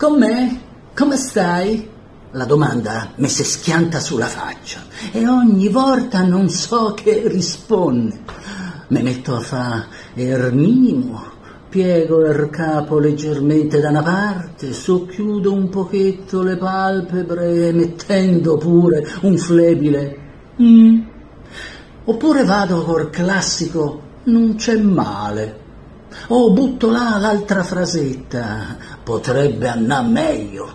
Com'è? Come stai? La domanda mi si schianta sulla faccia e ogni volta non so che risponde. Me metto a fa il minimo, piego il capo leggermente da una parte, socchiudo un pochetto le palpebre mettendo pure un flebile mm. Oppure vado col classico non c'è male. O butto là l'altra frasetta, potrebbe andare meglio.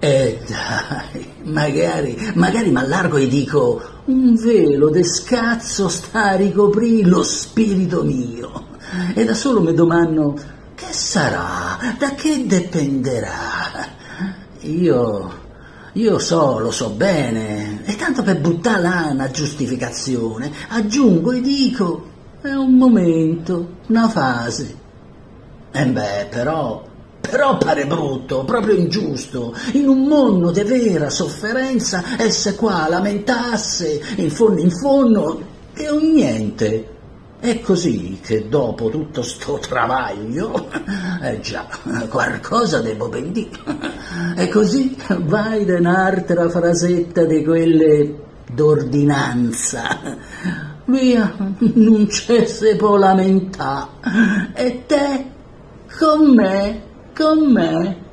E dai, magari mi allargo e dico, un velo de scazzo sta a ricoprire lo spirito mio. E da solo mi domando, che sarà? Da che dipenderà? Io lo so bene, e tanto per buttare là una giustificazione, aggiungo e dico, è un momento, una fase. E beh, però pare brutto, proprio ingiusto, in un mondo di vera sofferenza, esse qua lamentasse, in fondo, che un niente. È così che dopo tutto sto travaglio, già, qualcosa devo ben dire. E così vai da un'altra frasetta di quelle d'ordinanza. Via, non c'è se può lamentà. E te, con me,